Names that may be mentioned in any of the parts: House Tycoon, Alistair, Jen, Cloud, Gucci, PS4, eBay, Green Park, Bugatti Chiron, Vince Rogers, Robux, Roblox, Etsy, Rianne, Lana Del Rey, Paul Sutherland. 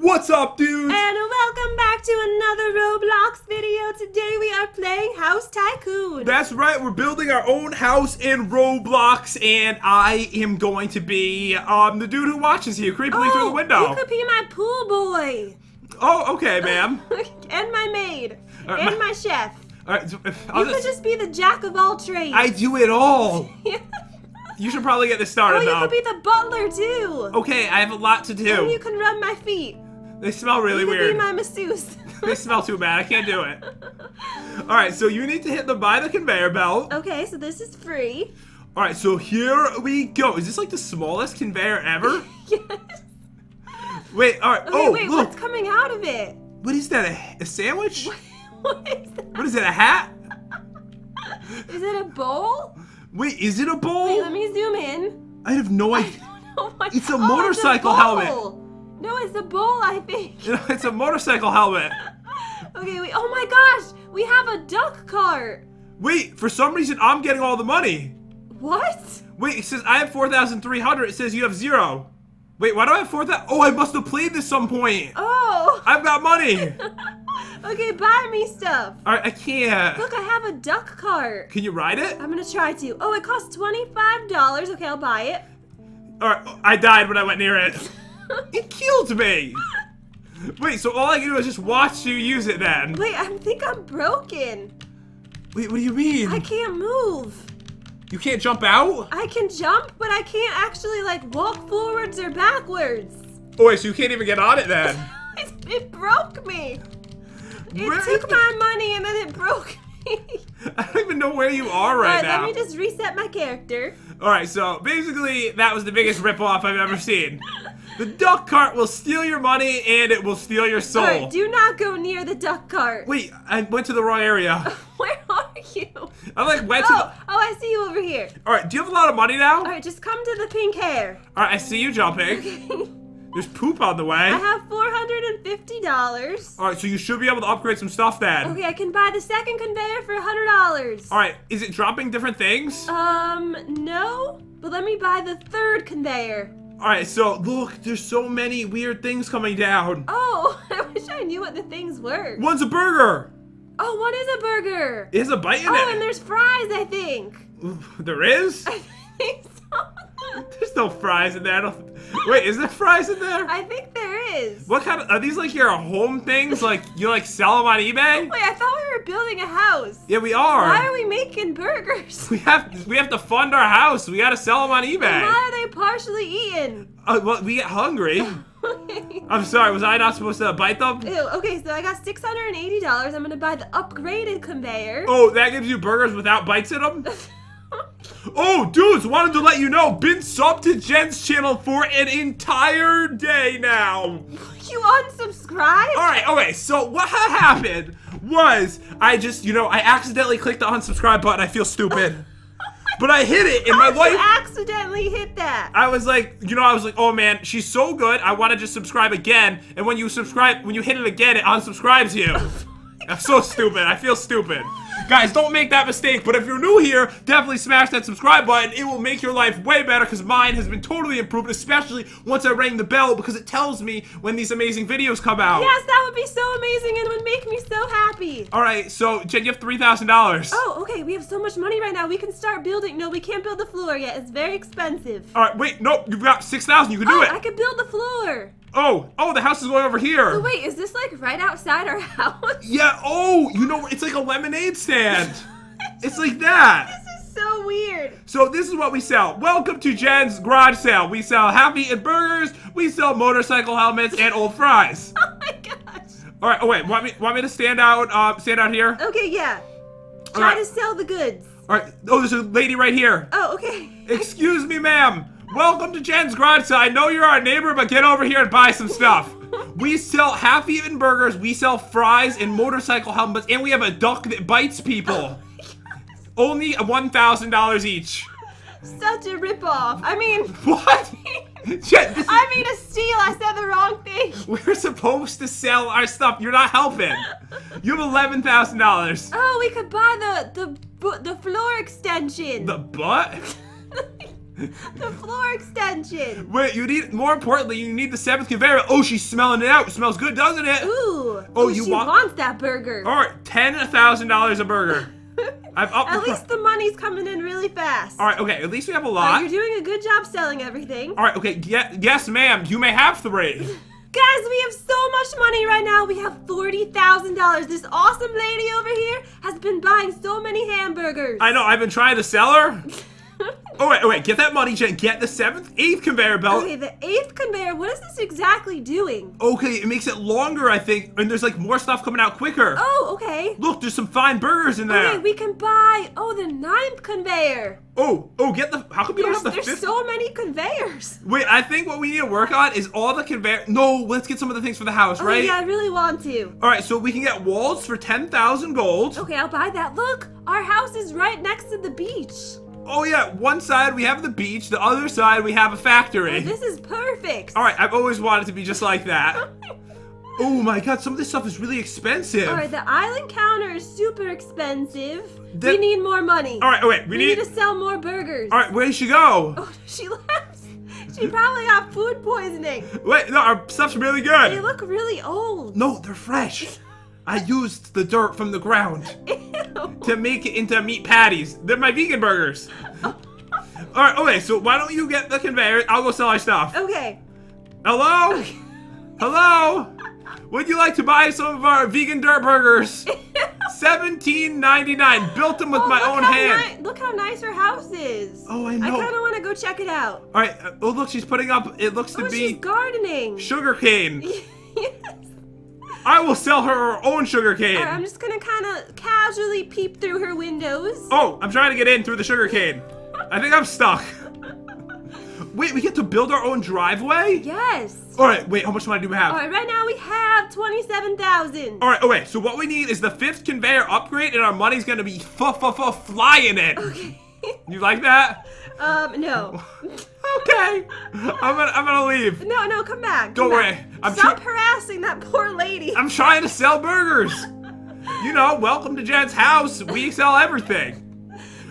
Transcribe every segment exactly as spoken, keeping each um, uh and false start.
What's up, dudes? And welcome back to another Roblox video. Today we are playing House Tycoon. That's right, we're building our own house in Roblox, and I am going to be um the dude who watches you creepily oh, through the window. You could be my pool boy. Oh, okay, ma'am. And my maid. Uh, and my, my chef. All right, I'll you just... could just be the jack of all trades. I do it all. You should probably get this started, though. Oh, you could be the butler, too. Okay, I have a lot to do. And you can rub my feet. They smell really weird. You could be my masseuse. They smell too bad. I can't do it. All right, so you need to hit the buy the conveyor belt. Okay, so this is free. All right, so here we go. Is this like the smallest conveyor ever? Yes. Wait, all right. Okay, oh, wait, look. What's coming out of it? What is that, a, a sandwich? What, what is that? What is it, a hat? Is it a bowl? Wait, is it a bowl? Wait, let me zoom in. I have no idea. I don't know what... It's a oh, motorcycle it's a helmet. No, it's a bowl, I think. It's a motorcycle helmet. Okay, wait. Oh my gosh, we have a duck cart. Wait, for some reason, I'm getting all the money. What? Wait, it says I have four thousand three hundred. It says you have zero. Wait, why do I have four thousand? Oh, I must have played this some point. Oh. I've got money. Okay, buy me stuff. All right, I can't. Look, I have a duck cart. Can you ride it? I'm going to try to. Oh, it costs twenty-five dollars. Okay, I'll buy it. All right, I died when I went near it. It killed me. Wait, so all I can do is just watch you use it then. Wait, I think I'm broken. Wait, what do you mean? I can't move. You can't jump out? I can jump, but I can't actually, like, walk forwards or backwards. Oh, wait, so you can't even get on it then. it, it broke me. It where took my money and then it broke me. I don't even know where you are right, right now. Alright, let me just reset my character. Alright, so basically that was the biggest ripoff I've ever seen. The duck cart will steal your money and it will steal your soul. Alright, do not go near the duck cart. Wait, I went to the wrong area. Where are you? I like went oh, to the... Oh, I see you over here. Alright, do you have a lot of money now? Alright, just come to the pink hair. Alright, I see you jumping. Okay. There's poop on the way. I have four hundred fifty dollars. All right, so you should be able to upgrade some stuff then. Okay, I can buy the second conveyor for one hundred dollars. All right, is it dropping different things? Um, no, but let me buy the third conveyor. All right, so look, there's so many weird things coming down. Oh, I wish I knew what the things were. One's a burger. Oh, what is a burger? It has a bite in oh, it. Oh, and there's fries, I think. There is? I think so. There's no fries in there. I don't... Wait, is there fries in there? I think there is. What kind of... Are these like your home things? Like, you like sell them on eBay? Wait, I thought we were building a house. Yeah, we are. Why are we making burgers? We have we have to fund our house. We got to sell them on eBay. And why are they partially eaten? Uh, well, we get hungry. I'm sorry, was I not supposed to bite them? Ew, okay, so I got six hundred eighty dollars. I'm going to buy the upgraded conveyor. Oh, that gives you burgers without bites in them? Oh, dudes, wanted to let you know, been subbed to Jen's channel for an entire day now. You unsubscribed? All right, okay, so what happened was I just, you know, I accidentally clicked the unsubscribe button. I feel stupid. But I hit it, and my wife... How did you accidentally hit that? I was like, you know, I was like, oh, man, she's so good. I want to just subscribe again. And when you subscribe, when you hit it again, it unsubscribes you. I'm so stupid. I feel stupid. Guys, don't make that mistake, but if you're new here, definitely smash that subscribe button. It will make your life way better, because mine has been totally improved, especially once I rang the bell, because it tells me when these amazing videos come out. Yes, that would be so amazing and would make me so happy. All right, so, Jen, you have three thousand dollars. Oh, okay, we have so much money right now. We can start building. No, we can't build the floor yet. It's very expensive. All right, wait, nope, you've got six thousand dollars. You can do oh, it. I can build the floor. Oh, oh, the house is going over here. So wait, is this like right outside our house? Yeah, oh, you know, it's like a lemonade stand. It's like that. This is so weird. So this is what we sell. Welcome to Jen's garage sale. We sell Happy and burgers. We sell motorcycle helmets and old fries. Oh my gosh. All right, oh wait, want me, want me to stand out, uh, stand out here? Okay, yeah. Try right. to sell the goods. All right, oh, there's a lady right here. Oh, okay. Excuse me, ma'am. Welcome to Jen's garage sale. I know you're our neighbor, but get over here and buy some stuff. We sell half-eaten burgers, we sell fries and motorcycle helmets, and we have a duck that bites people. Only one thousand dollars each. Such a ripoff. I mean... What? Jen, this is... I mean a steal. I said the wrong thing. We're supposed to sell our stuff. You're not helping. You have eleven thousand dollars. Oh, we could buy the, the, the floor extension. The butt? The floor extension. Wait, you need, more importantly, you need the seventh conveyor. Oh, she's smelling it out. It smells good, doesn't it? Ooh. Oh, you she want wants that burger. All right, ten thousand dollars a burger. I've upped at least the money's coming in really fast. All right, okay, at least we have a lot. Well, you're doing a good job selling everything. All right, okay, Ye yes, ma'am, you may have three. Guys, we have so much money right now. We have forty thousand dollars. This awesome lady over here has been buying so many hamburgers. I know, I've been trying to sell her. Oh, wait, oh, wait, get that money, Jen. Get the seventh, eighth conveyor belt. Okay, the eighth conveyor, what is this exactly doing? Okay, it makes it longer, I think, and there's, like, more stuff coming out quicker. Oh, okay. Look, there's some fine burgers in there. Okay, we can buy, oh, the ninth conveyor. Oh, oh, get the, how come you don't have the fifth? There's so many conveyors. Wait, I think what we need to work on is all the conveyor. No, let's get some of the things for the house, oh, right? Yeah, I really want to. All right, so we can get walls for ten thousand gold. Okay, I'll buy that. Look, our house is right next to the beach. Oh yeah, one side we have the beach, the other side we have a factory. Oh, this is perfect. All right, I've always wanted to be just like that. Oh my god, some of this stuff is really expensive. All right, the island counter is super expensive. The we need more money. All right, oh, wait, we, we need... need to sell more burgers. All right, where did she go? Oh, she left. She probably got food poisoning. Wait, no, our stuff's really good. They look really old. No, they're fresh. I used the dirt from the ground Ew. To make it into meat patties. They're my vegan burgers. Oh. All right, okay, so why don't you get the conveyor? I'll go sell our stuff. Okay. Hello? Okay. Hello? Would you like to buy some of our vegan dirt burgers? seventeen ninety-nine. Built them with oh, my own hand. Look how nice her house is. Oh, I know. I kind of want to go check it out. All right. Oh, look, she's putting up, it looks oh, to be. She's gardening. Sugarcane. Yes. I will sell her her own sugarcane. All right, I'm just going to kind of casually peep through her windows. Oh, I'm trying to get in through the sugarcane. I think I'm stuck. Wait, we get to build our own driveway? Yes. All right, wait, how much money do we have? All right, right now we have twenty-seven thousand. All right, okay, so what we need is the fifth conveyor upgrade, and our money's going to be f-f-f-flying it. Okay. You like that? Um, no. Okay. I'm gonna, I'm gonna leave. No, no, come back. Don't come worry. Back. I'm Stop harassing that poor lady. I'm trying to sell burgers. You know, welcome to Jen's house. We sell everything.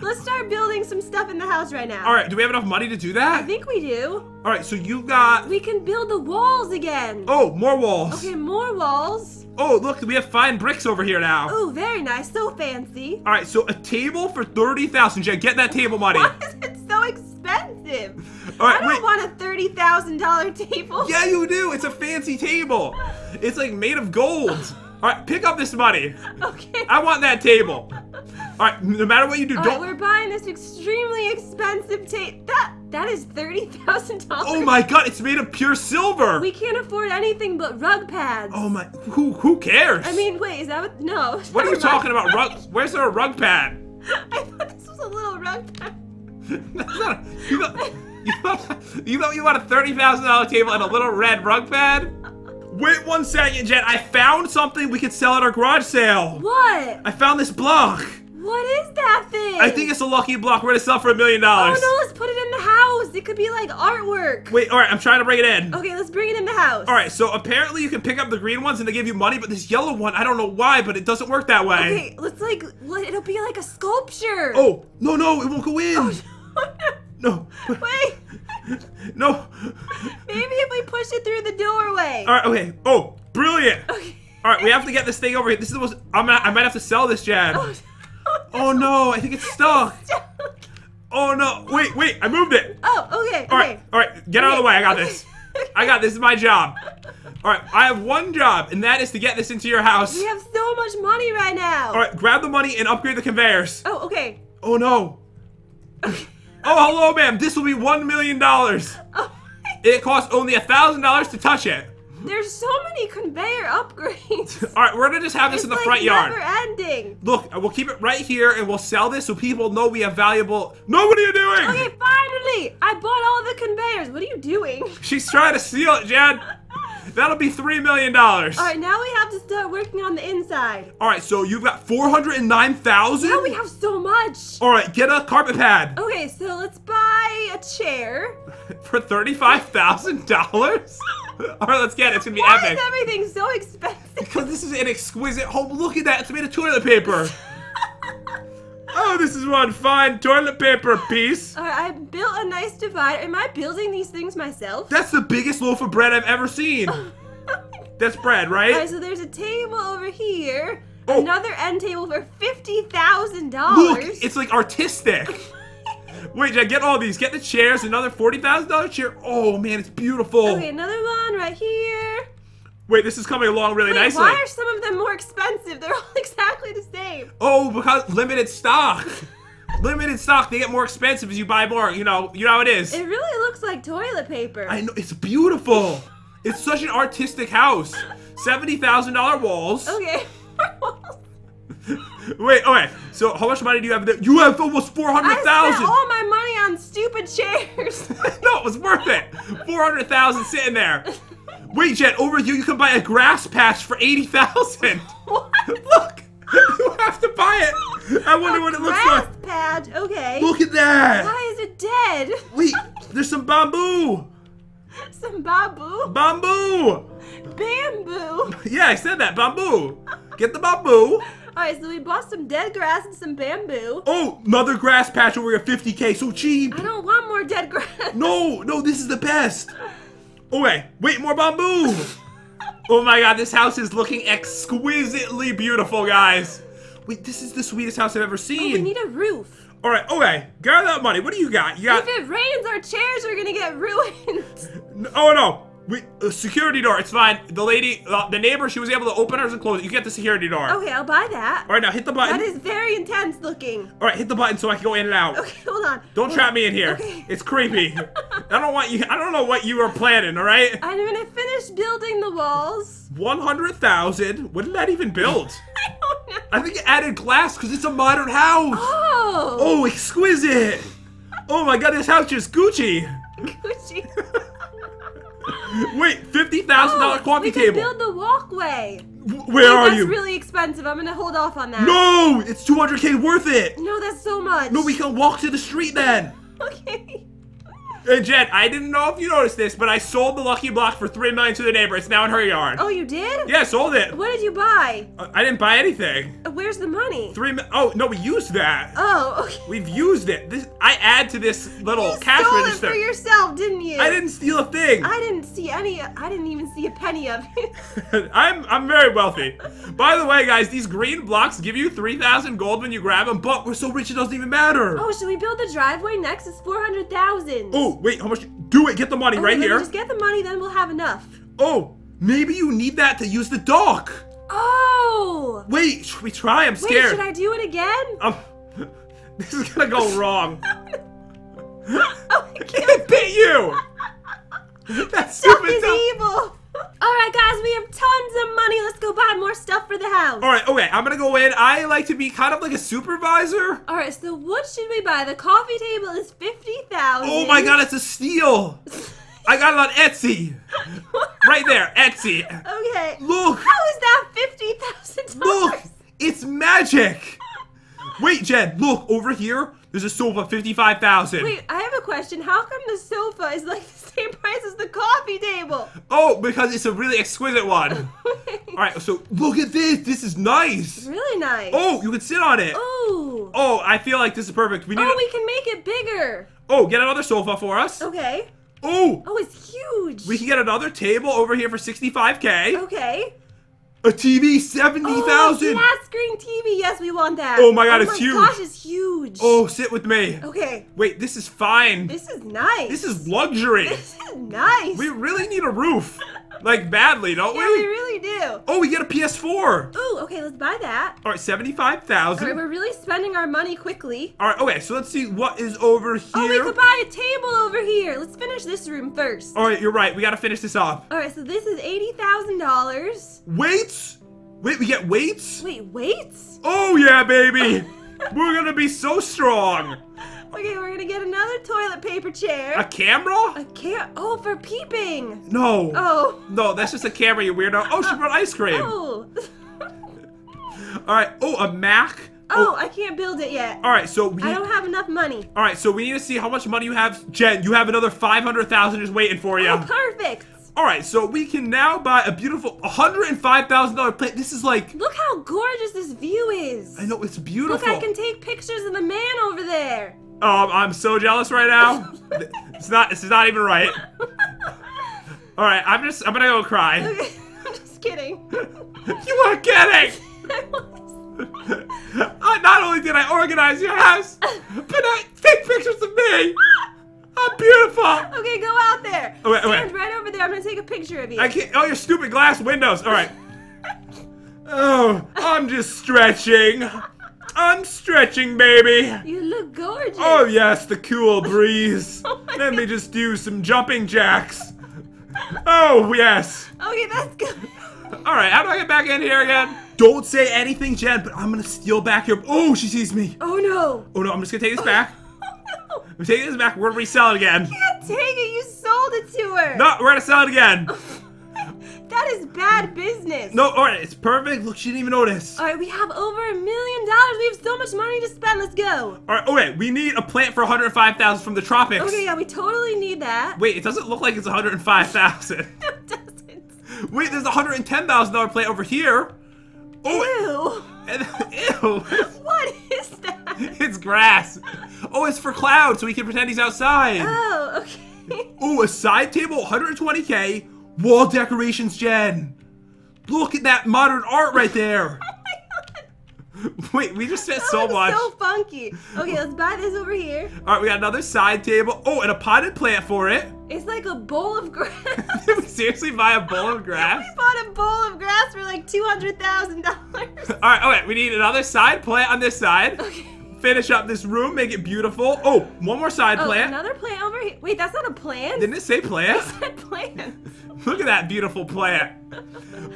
Let's start building some stuff in the house right now. All right, do we have enough money to do that? I think we do. All right, so you've got... We can build the walls again. Oh, more walls. Okay, more walls. Oh, look, we have fine bricks over here now. Oh, very nice. So fancy. All right, so a table for thirty thousand dollars. Jen, get that table money. Why is it so expensive? All right, I don't wait. want a thirty thousand dollar table. Yeah, you do. It's a fancy table. It's, like, made of gold. All right, pick up this money. Okay. I want that table. All right, no matter what you do, All don't- right, we're buying this extremely expensive tape. That, that is thirty thousand dollars. Oh my god, it's made of pure silver. We can't afford anything but rug pads. Oh my, who who cares? I mean, wait, is that what, no. What are you talking about, rug, where's there a rug pad? I thought this was a little rug pad. That's not a, you, thought, you, thought, you thought you want a thirty thousand dollar table and a little red rug pad? Wait one second, Jen. I found something we could sell at our garage sale. What? I found this block. What is that thing? I think it's a lucky block. We're going to sell for a million dollars. Oh, no, let's put it in the house. It could be like artwork. Wait, all right. I'm trying to bring it in. Okay, let's bring it in the house. All right, so apparently you can pick up the green ones and they give you money, but this yellow one, I don't know why, but it doesn't work that way. Okay, let's like, let, it'll be like a sculpture. Oh, no, no, it won't go in. Oh, no. No. Wait. No. Maybe if we push it through the doorway. All right, okay. Oh, brilliant. Okay. All right, we have to get this thing over here. This is the most, I'm not, I might have to sell this, Jen. Oh, oh no, I think it's stuck. It's stuck. Oh no, wait, wait, I moved it. Oh, okay, All right, okay. all right, get okay. out of the way, I got okay. this. I got this, this is my job. All right, I have one job, and that is to get this into your house. We have so much money right now. All right, grab the money and upgrade the conveyors. Oh, okay. Oh no. Okay. Oh, hello, ma'am, this will be one million dollars. Oh. It costs only one thousand dollars to touch it. There's so many conveyor upgrades. All right, we're going to just have this it's in the like front yard. It's never ending. Look, we'll keep it right here, and we'll sell this so people know we have valuable... No, what are you doing? Okay, finally. I bought all the conveyors. What are you doing? She's trying to steal it, Jen. That'll be three million dollars. All right, now we have to start working on the inside. All right, so you've got four hundred nine thousand dollars? Yeah, we have so much. All right, get a carpet pad. Okay, so let's buy a chair. For thirty-five thousand dollars? All right, let's get it. It's going to be Why epic. Why is everything so expensive? Because this is an exquisite home. Look at that. It's made of toilet paper. Oh, Oh, this is one fine toilet paper piece. All right, I built a nice divider. Am I building these things myself? That's the biggest loaf of bread I've ever seen. That's bread, right? All right, so there's a table over here. Oh. Another end table for fifty thousand dollars. Look, it's like artistic. Wait, I get all these. Get the chairs. Another forty thousand dollar chair. Oh, man, it's beautiful. Okay, another one right here. Wait, this is coming along really Wait, nicely. Why are some of them more expensive? They're all exactly the same. Oh, because limited stock. Limited stock. They get more expensive as you buy more. You know, you know how it is. It really looks like toilet paper. I know. It's beautiful. It's such an artistic house. seventy thousand dollar walls. Okay. Wait, okay. So how much money do you have there? You have almost four hundred thousand dollars. I spent all my money on stupid chairs. No, it was worth it. four hundred thousand dollars sitting there. Wait, Jet, over you, you can buy a grass patch for eighty thousand dollars. What? Look, you have to buy it. I wonder a what it looks like. Grass patch, okay. Look at that. Why is it dead? Wait, there's some bamboo. Some bamboo? Bamboo. Bamboo. Yeah, I said that, bamboo. Get the bamboo. Alright, so we bought some dead grass and some bamboo. Oh, another grass patch over here, fifty K, so cheap. I don't want more dead grass. No, no, this is the best. Okay, wait, more bamboo. Oh my god, this house is looking exquisitely beautiful, guys. Wait, this is the sweetest house I've ever seen. Oh, we need a roof. Alright, okay, gather that money. What do you got? You got... If it rains, our chairs are gonna get ruined. Oh no. We, uh, security door, it's fine. The lady, uh, the neighbor, she was able to open hers and close it. You get the security door. Okay, I'll buy that. All right, now hit the button. That is very intense looking. All right, hit the button so I can go in and out. Okay, hold on. Don't hold trap on. me in here. Okay. It's creepy. I don't want you, I don't know what you were planning, all right? I'm gonna finish building the walls. one hundred thousand? What did that even build? I don't know. I think it added glass because it's a modern house. Oh. Oh, exquisite. Oh my god, this house just Gucci. Gucci. Wait, fifty thousand dollar oh, coffee we can table. Build the walkway. W where Wait, are that's you? That's really expensive. I'm gonna hold off on that. No, it's two hundred k worth it. No, that's so much. No, we can walk to the street then. Okay. And Jen, I didn't know if you noticed this, but I sold the lucky block for three million to the neighbor. It's now in her yard. Oh, you did? Yeah, I sold it. What did you buy? Uh, I didn't buy anything. Uh, where's the money? Three. Mi oh no, we used that. Oh, okay. We've used it. This I add to this little you cash stole register. You it for yourself, didn't you? I didn't steal a thing. I didn't see any. I didn't even see a penny of it. I'm I'm very wealthy. By the way, guys, these green blocks give you three thousand gold when you grab them, but we're so rich it doesn't even matter. Oh, should we build the driveway next? It's four hundred thousand. Oh. Wait, how much? Do it. Get the money okay, right here. Just get the money, then we'll have enough. Oh, maybe you need that to use the dock. Oh. Wait, should we try? I'm scared. Wait, should I do it again? Um, this is gonna go wrong. Oh, I can't. It bit you. That's stupid is evil. Alright guys, we have tons of money. Let's go buy more stuff for the house. Alright, okay, I'm gonna go in. I like to be kind of like a supervisor. Alright, so what should we buy? The coffee table is fifty thousand. Oh my god, it's a steal. I got it on Etsy. Right there, Etsy. Okay. Look. How is that fifty thousand dollars? Look, it's magic. Wait, Jen, look, over here, there's a sofa, fifty-five thousand dollars. Wait, I have a question. How come the sofa is like the same price as the coffee table? Oh, because it's a really exquisite one. All right, so look at this. This is nice. Really nice. Oh, you can sit on it. Ooh. Oh, I feel like this is perfect. We need oh, we can make it bigger. Oh, get another sofa for us. Okay. Oh. Oh, it's huge. We can get another table over here for sixty-five K. Okay. A T V, seventy thousand dollars. Oh, flat screen T V. Yes, we want that. Oh my god, oh it's my huge. Oh my gosh, it's huge. Oh, sit with me. Okay. Wait, this is fine. This is nice. This is luxury. This is nice. We really need a roof. Like, badly, don't yeah, we? Yeah, we really do. Oh, we get a P S four. Ooh, okay, let's buy that. All right, seventy-five thousand dollars. All right, we're really spending our money quickly. All right, okay, so let's see what is over here. Oh, we could buy a table over here. Let's finish this room first. All right, you're right. We got to finish this off. All right, so this is eighty thousand dollars. Weights? Wait, we get weights? Wait, weights? Oh, yeah, baby. We're going to be so strong. Okay, we're gonna get another toilet paper chair. A camera? A cam- Oh, for peeping. No. Oh. No, that's just a camera, you weirdo. Oh, she brought ice cream. Oh. All right. Oh, a Mac. Oh, oh, I can't build it yet. All right, so we- I don't have enough money. All right, so we need to see how much money you have. Jen, you have another five hundred thousand just waiting for you. Oh, perfect. Alright, so we can now buy a beautiful one hundred five thousand dollar plant. This is like... Look how gorgeous this view is. I know, it's beautiful. Look, I can take pictures of the man over there. Um, I'm so jealous right now. It's not, this is not even right. Alright, I'm just, I'm gonna go cry. Okay, I'm just kidding. You were kidding! I was. I, not only did I organize your house, but I take pictures of me. I'm beautiful. Okay, go out there. Oh, wait, Stand wait. right over there. I'm gonna take a picture of you. I can't. Oh, your stupid glass windows. All right. Oh, I'm just stretching. I'm stretching, baby. You look gorgeous. Oh yes, the cool breeze. Oh, Let God. me just do some jumping jacks. Oh yes. Okay, that's good. All right. How do I get back in here again? Don't say anything, Jen. But I'm gonna steal back your. Oh, she sees me. Oh no. Oh no. I'm just gonna take this oh. back. I'm taking this back. We're gonna resell it again. You can't take it. You sold it to her. No, we're gonna sell it again. That is bad business. No, all right, it's perfect. Look, she didn't even notice. All right, we have over a million dollars. We have so much money to spend. Let's go. All right, okay, we need a plant for one hundred five thousand dollars from the tropics. Okay, yeah, we totally need that. Wait, it doesn't look like it's one hundred five thousand dollars. It doesn't. Wait, there's a one hundred ten thousand dollar plant over here. Oh, ew. And, ew. What is that? It's grass. Oh, it's for Cloud, so we can pretend he's outside. Oh, okay. Oh, a side table, one hundred twenty K. Wall decorations, Jen. Look at that modern art right there. Oh my God. Wait, we just spent that so much. So funky. Okay, let's buy this over here. All right, we got another side table. Oh, and a potted plant for it. It's like a bowl of grass. Did we seriously buy a bowl of grass? We bought a bowl of grass for like two hundred thousand dollars. All right, all right, we need another side plant on this side. Okay. Finish up this room, make it beautiful. Oh, one more side oh, plant. Another plant over here. Wait, that's not a plant. Didn't it say plant? It said plant. Look at that beautiful plant.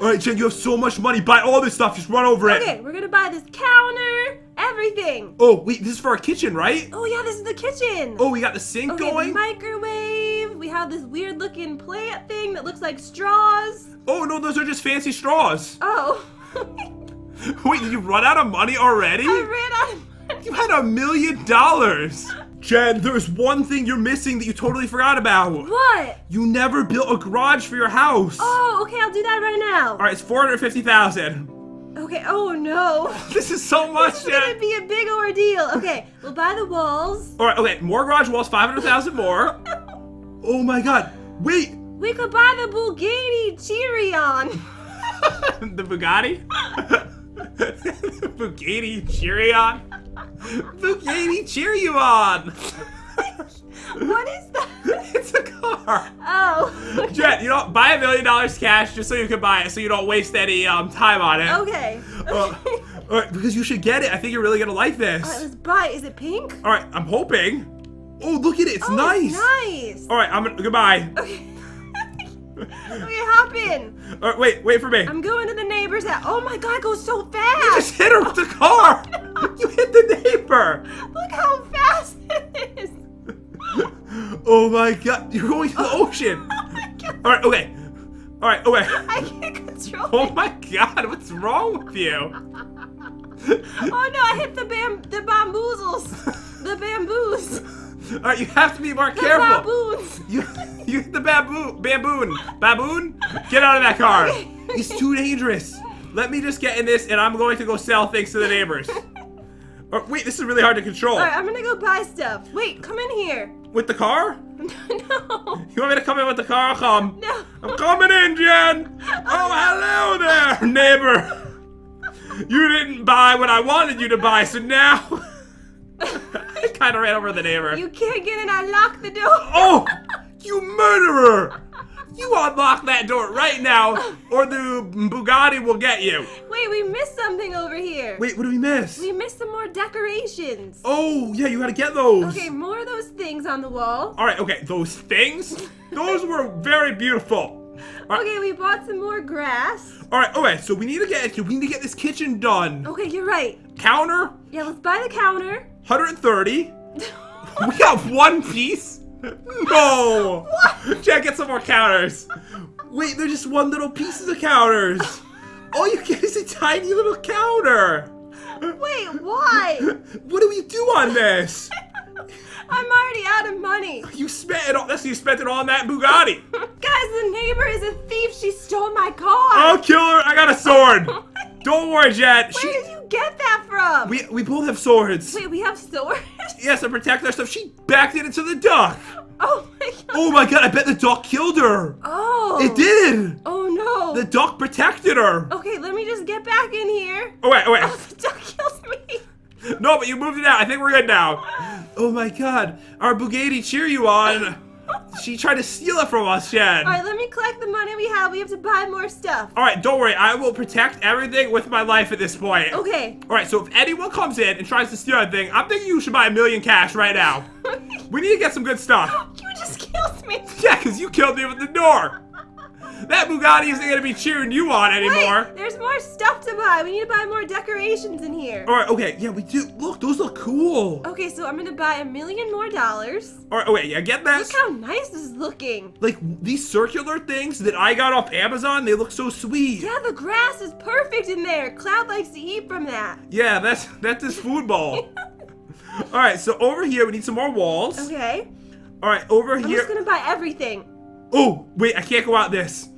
All right, Jen, you have so much money. Buy all this stuff. Just run over okay, it. Okay, we're gonna buy this counter, everything. Oh, wait, this is for our kitchen, right? Oh yeah, this is the kitchen. Oh, we got the sink okay, going. The microwave. We have this weird-looking plant thing that looks like straws. Oh no, those are just fancy straws. Oh. Wait, did you run out of money already? I ran out of money. You had a million dollars! Jen, there's one thing you're missing that you totally forgot about. What? You never built a garage for your house. Oh, okay, I'll do that right now. All right, it's four hundred fifty thousand dollars. Okay, oh no. This is so much, Jen. This is going to be a big ordeal. Okay, we'll buy the walls. All right, okay, more garage walls, five hundred thousand more. Oh my God, wait. We could buy the Bugatti Chiron. The Bugatti? The Bugatti Chiron? Bugatti Chiron! What is that? It's a car. Oh. Okay. Jen, you know, buy a million dollars cash just so you can buy it, so you don't waste any um, time on it. Okay. Uh, all right, because you should get it. I think you're really gonna like this. All right, let's buy it. Is it pink? All right, I'm hoping. Oh, look at it. It's oh, nice. It's nice. All right, I'm gonna goodbye. Okay. Okay, hop in. All right, wait, wait for me. I'm going to the neighbor's house. Oh my God, it goes so fast. You just hit her with the car. Oh, no. You hit the neighbor. Look how fast it is. Oh my God, you're going to the oh. ocean. Oh my God. All right, okay. All right, okay. I can't control oh it. Oh my God, what's wrong with you? Oh no, I hit the bam, the bamboozles, the bamboos. All right, you have to be more the careful. Baboons. You, you hit the baboon, baboon, baboon. Get out of that car. Okay. It's too dangerous. Let me just get in this, and I'm going to go sell things to the neighbors. Or, wait, this is really hard to control. All right, I'm gonna go buy stuff. Wait, come in here. With the car? No. You want me to come in with the car? I'll come. No. I'm coming in, Jen. Oh, hello there, neighbor. You didn't buy what I wanted you to buy, so now. I kind of ran over the neighbor. You can't get in. I locked the door. Oh, you murderer! You unlock that door right now, or the Bugatti will get you. Wait, we missed something over here. Wait, what did we miss? We missed some more decorations. Oh, yeah, you gotta get those. Okay, more of those things on the wall. All right, okay, those things? Those were very beautiful. Right. Okay, we bought some more grass. All right, okay, so we need to get we need to get this kitchen done. Okay, you're right. Counter? Yeah, let's buy the counter. one hundred thirty. We got one piece? No. What? Jen, get some more counters. Wait, they're just one little pieces of counters. All you get is a tiny little counter. Wait, why? What do we do on this? I'm already out of money. You spent it all. That's you spent it all on that Bugatti. Guys, because the neighbor is a thief. She stole my car. I'll kill her. I got a sword. Don't worry, Jet. Where she... did you get that from? We we both have swords. Wait, we have swords? Yes, to protect our stuff. She backed it into the dock. Oh my god. Oh my god, I bet the dock killed her. Oh. It did. Oh no. The dock protected her. Okay, let me just get back in here. Oh wait, oh wait. Oh, the dock kills me. No, but you moved it out. I think we're good now. Oh my god. Our Bugatti cheer you on. She tried to steal it from us, Jen. All right, let me collect the money we have. We have to buy more stuff. All right, don't worry. I will protect everything with my life at this point. Okay. All right, so if anyone comes in and tries to steal anything, I'm thinking you should buy a million cash right now. We need to get some good stuff. You just killed me. Yeah, because you killed me with the door. That Bugatti isn't going to be cheering you on anymore. Wait, there's more stuff to buy. We need to buy more decorations in here. All right, okay. Yeah, we do. Look, those look cool. Okay, so I'm going to buy a million more dollars. All right, oh, wait. Yeah, get this. Look how nice this is looking. Like, these circular things that I got off Amazon, they look so sweet. Yeah, the grass is perfect in there. Cloud likes to eat from that. Yeah, that's, that's his food bowl. All right, so over here, we need some more walls. Okay. All right, over I'm here. I'm just going to buy everything. Oh, wait, I can't go out this.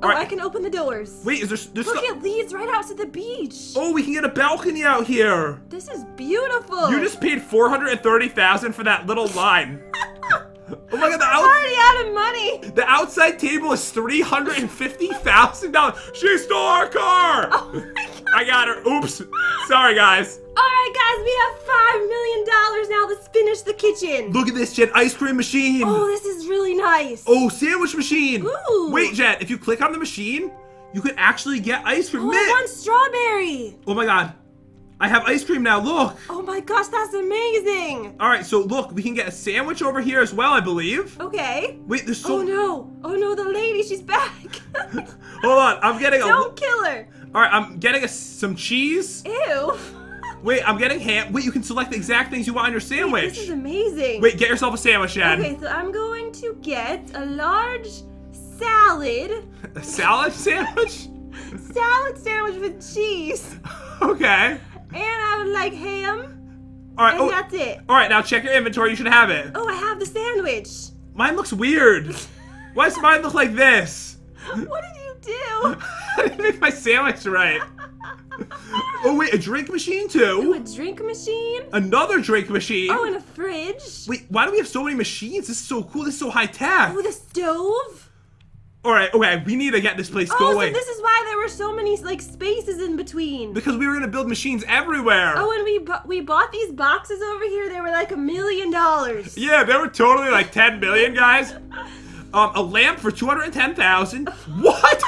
Oh, right. I can open the doors. Wait, is there... There's Look, it leads right out to the beach. Oh, we can get a balcony out here. This is beautiful. You just paid four hundred thirty thousand dollars for that little line. Oh my god, the out already out of money. The outside table is three hundred fifty thousand dollars. She stole our car. Oh my god. I got her. Oops. Sorry, guys. All right, guys, we have five million dollars now. Let's finish the kitchen. Look at this, Jen. Ice cream machine. Oh, this is really nice. Oh, sandwich machine. Ooh. Wait, Jen, if you click on the machine, you could actually get ice cream. Oh, I want strawberry. Oh my god. I have ice cream now, look! Oh my gosh, that's amazing! Alright, so look, we can get a sandwich over here as well, I believe. Okay. Wait, there's so- Oh no! Oh no, the lady, she's back! Hold on, I'm getting a- Don't kill her! Alright, I'm getting a, some cheese. Ew! Wait, I'm getting ham- Wait, you can select the exact things you want on your sandwich! Wait, this is amazing! Wait, get yourself a sandwich, Jen. Okay, so I'm going to get a large salad- A salad sandwich? Salad sandwich with cheese! Okay. And I would like ham. All right, and oh, that's it. All right, now check your inventory. You should have it. Oh, I have the sandwich. Mine looks weird. Why does mine look like this? What did you do? I didn't make my sandwich right. Oh, wait, a drink machine, too. Ooh, a drink machine. Another drink machine. Oh, and a fridge. Wait, why do we have so many machines? This is so cool. This is so high tech. Oh, the stove. All right, okay, we need to get this place oh, going. Oh, so this is why there were so many, like, spaces in between. Because we were going to build machines everywhere. Oh, and we bu we bought these boxes over here. They were like a million dollars. Yeah, they were totally like ten million, guys. Um, a lamp for two hundred ten thousand dollars. What?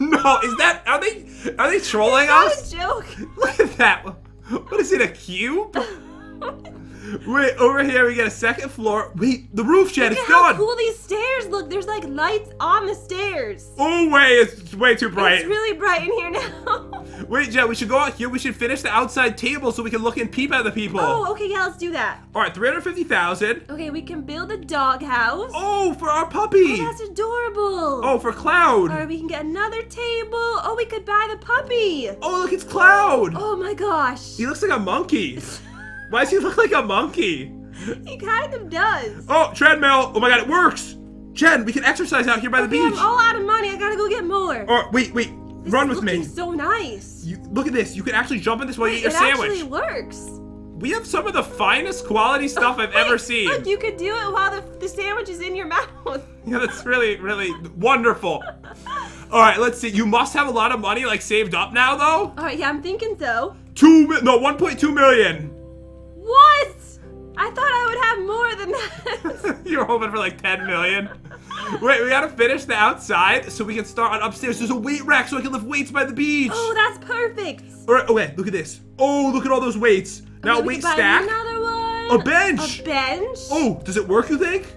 No, is that, are they, are they trolling is that us? A joke? Look at that. What is it, a cube? Wait, over here we get a second floor. Wait, the roof shed is gone. Look at how cool these stairs look. There's like lights on the stairs. Oh, wait, it's way too bright. It's really bright in here now. Wait, Jen, we should go out here. We should finish the outside table so we can look and peep at the people. Oh, okay, yeah, let's do that. All right, three hundred fifty thousand dollars. Okay, we can build a doghouse. Oh, for our puppy. Oh, that's adorable. Oh, for Cloud. All right, we can get another table. Oh, we could buy the puppy. Oh, look, it's Cloud. Oh, my gosh. He looks like a monkey. Why does he look like a monkey? He kind of does. Oh, treadmill. Oh my god, it works. Jen, we can exercise out here by okay, the beach. I'm all out of money. I gotta go get more. Oh, wait, wait. This Run with me. This is so nice. You, look at this. You can actually jump in this while wait, you eat your sandwich. It actually works. We have some of the finest quality stuff oh, I've wait, ever seen. Look, you could do it while the, the sandwich is in your mouth. Yeah, that's really, really wonderful. All right, let's see. You must have a lot of money, like, saved up now, though. All right, yeah, I'm thinking so. Two, no, one point two million. What? I thought I would have more than that. You were hoping for like ten million. Wait, we gotta finish the outside so we can start on upstairs. There's a weight rack so I can lift weights by the beach. Oh, that's perfect. All right, okay, look at this. Oh, look at all those weights. Now okay, weight stack. Another one. A bench. A bench. Oh, does it work, you think?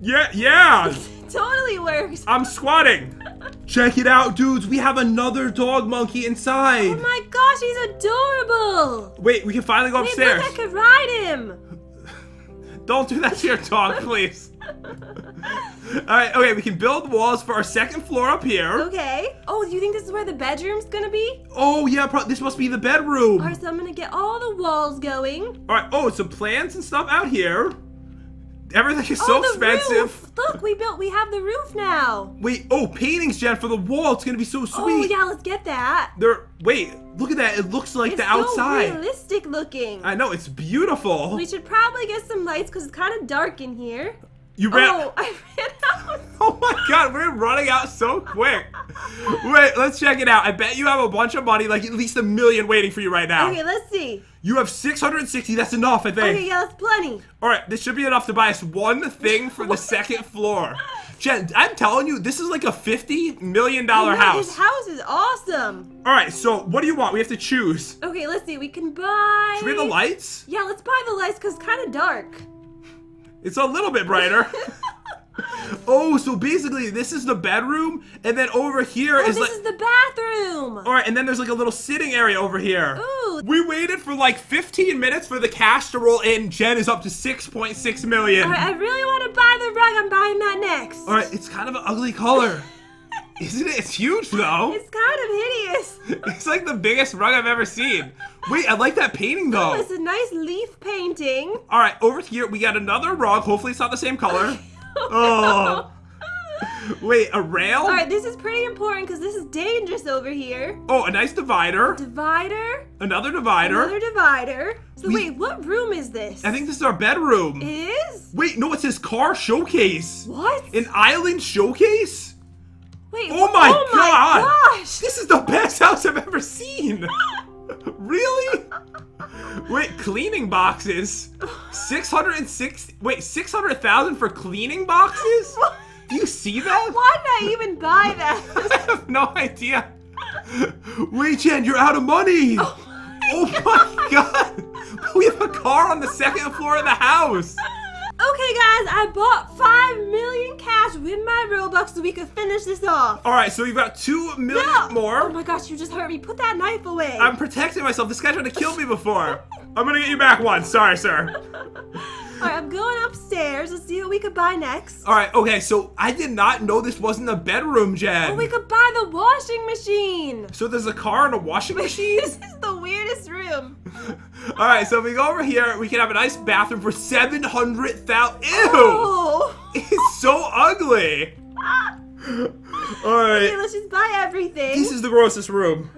Yeah, yeah. Totally works. I'm squatting. Check it out, dudes. We have another dog monkey inside. Oh my gosh, he's adorable. Wait, we can finally go Wait, upstairs. Look, I could ride him. Don't do that to your dog, please. All right, okay, we can build walls for our second floor up here. Okay. Oh, do you think this is where the bedroom's gonna be? Oh, yeah, pro this must be the bedroom. All right, so I'm gonna get all the walls going. All right, oh, some plants and stuff out here. Everything is so oh, expensive. Roof. Look, we built. We have the roof now. Wait. Oh, paintings, Jen, for the wall. It's gonna be so sweet. Oh yeah, let's get that. There. Wait. Look at that. It looks like it's the outside. So realistic looking. I know. It's beautiful. We should probably get some lights because it's kind of dark in here. You ran. Oh, I ran out. Oh my God, we're running out so quick. Wait, let's check it out. I bet you have a bunch of money, like at least a million waiting for you right now. Okay, let's see. You have six hundred sixty. That's enough, I think. Okay, yeah, that's plenty. All right, this should be enough to buy us one thing for the second floor. Jen, I'm telling you, this is like a fifty million dollar know, house. This house is awesome. All right, so what do you want? We have to choose. Okay, let's see. We can buy. Should we have the lights? Yeah, let's buy the lights because it's kind of dark. It's a little bit brighter. Oh, so basically this is the bedroom, and then over here oh, is like- this is the bathroom! Alright, and then there's like a little sitting area over here. Ooh! We waited for like fifteen minutes for the cash to roll in. Jen is up to six point six million. Alright, I really want to buy the rug. I'm buying that next. Alright, it's kind of an ugly color. Isn't it? It's huge though. It's kind of hideous. It's like the biggest rug I've ever seen. Wait, I like that painting though. Oh, it's a nice leaf painting. All right, over here we got another rug. Hopefully it's not the same color. Oh. Wait, a rail? All right, this is pretty important because this is dangerous over here. Oh, a nice divider. A divider. Another divider. Another divider. So we, wait, what room is this? I think this is our bedroom. It is? Wait, no, it says car showcase. What? An island showcase? Wait, oh my oh god! My gosh. This is the best house I've ever seen! Really? Wait, cleaning boxes? six hundred sixty wait, six hundred thousand for cleaning boxes? What? Do you see that? Why did I even buy that? I have no idea. Wait, Jen, you're out of money! Oh my, oh my god. god! We have a car on the second floor of the house! Okay guys, I bought five million cash with my Robux so we could finish this off. Alright, so we've got two million no. more. Oh my gosh, you just hurt me. Put that knife away. I'm protecting myself. This guy tried to kill me before. I'm gonna get you back one. Sorry, sir. Alright, I'm going upstairs. Let's see what we could buy next. Alright, okay, so I did not know this wasn't a bedroom, Jen. Oh, we could buy the washing machine. So there's a car and a washing machine? This is the weirdest room. Alright, so if we go over here, we can have a nice bathroom for seven hundred thousand. Ew! Oh. It's so ugly. Alright. Okay, let's just buy everything. This is the grossest room.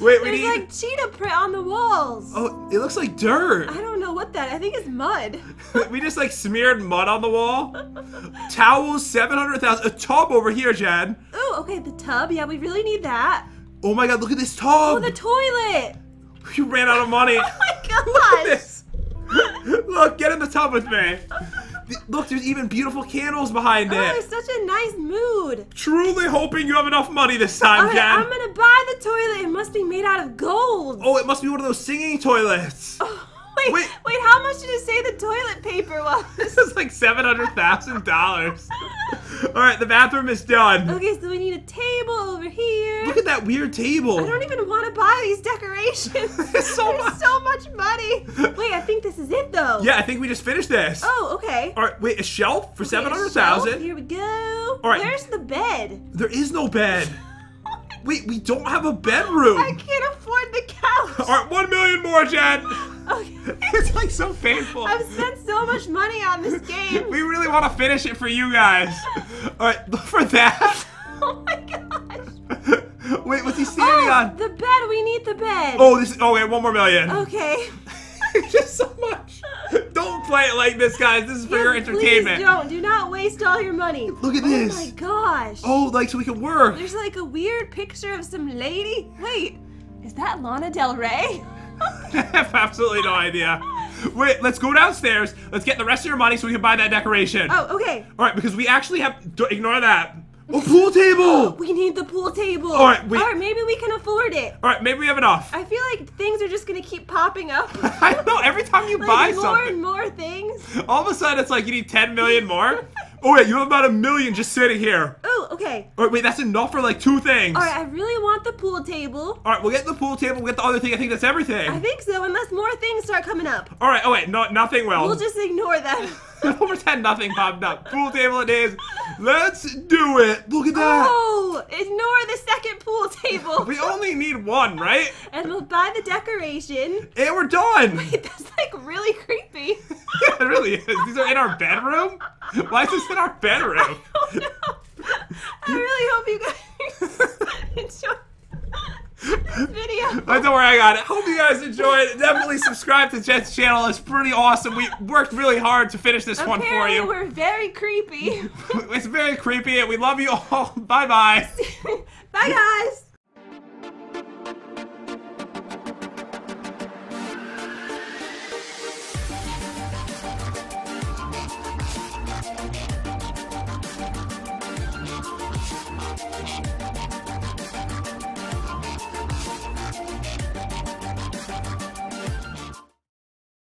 Wait, we There's need... like cheetah print on the walls. Oh, it looks like dirt. I don't know what that. I think it's mud. We just like smeared mud on the wall. Towels, seven hundred thousand. A tub over here, Jen. Oh, okay, the tub. Yeah, we really need that. Oh my God, look at this tub. Oh, the toilet. You ran out of money. Oh my God. Look at this. Look, get in the tub with me. Look, there's even beautiful candles behind oh, it. It's such a nice mood. Truly hoping you have enough money this time, right, Jen. I'm gonna buy the toilet. It must be made out of gold. Oh, it must be one of those singing toilets. Oh, wait, wait, wait, how much did you say the toilet paper was? This is like seven hundred thousand dollars. All right, the bathroom is done. Okay, so we need a table over here. Look at that weird table. I don't even want to buy these decorations. There's so, mu so much money. Wait, I think this is it, though. Yeah, I think we just finished this. Oh, okay. All right, wait, a shelf for okay, seven hundred thousand dollars. Here we go. All right. Where's the bed? There is no bed. Wait, we don't have a bedroom. I can't afford the couch. All right, one million more, Jen. Okay. It's like so painful. I've spent so much money on this game. We really want to finish it for you guys. All right, look for that. Oh my gosh. Wait, what's he standing oh, on? The bed. We need the bed. Oh, this. Is, okay, one more million. Okay. Just so much. Don't play it like this, guys. This is for yes, your entertainment. Please don't. Do not waste all your money. Look at this. Oh my gosh. Oh, like so we can work. There's like a weird picture of some lady. Wait, is that Lana Del Rey? I have absolutely no idea. Wait, let's go downstairs. Let's get the rest of your money so we can buy that decoration. Oh, okay. All right, because we actually have... Ignore that. Oh, pool table! We need the pool table. All right, we... All right, maybe we can afford it. All right, maybe we have enough. I feel like things are just going to keep popping up. I don't know. Every time you like buy more something. More and more things. All of a sudden, it's like you need ten million more. Oh, wait, you have about a million just sitting here. Oh, okay. All right, wait, that's enough for like two things. All right, I really want the pool table. All right, we'll get the pool table. We'll get the other thing. I think that's everything. I think so, unless more things start coming up. All right, oh, wait, no, nothing will. We'll just ignore them. Let's pretend nothing popped up. Pool table it is. Let's do it. Look at that. Oh, ignore the second pool table. We only need one, right? And we'll buy the decoration. And we're done. Wait, that's like really creepy. Yeah, it really is. These are in our bedroom? Why is this in our bedroom? I don't know. I really hope you guys enjoy this video. But don't worry, I got it. Hope you guys enjoyed it. Definitely subscribe to Jen's channel. It's pretty awesome. We worked really hard to finish this Apparently one for you. We're very creepy. It's very creepy, and we love you all. Bye-bye. Bye, guys. We'll be right back.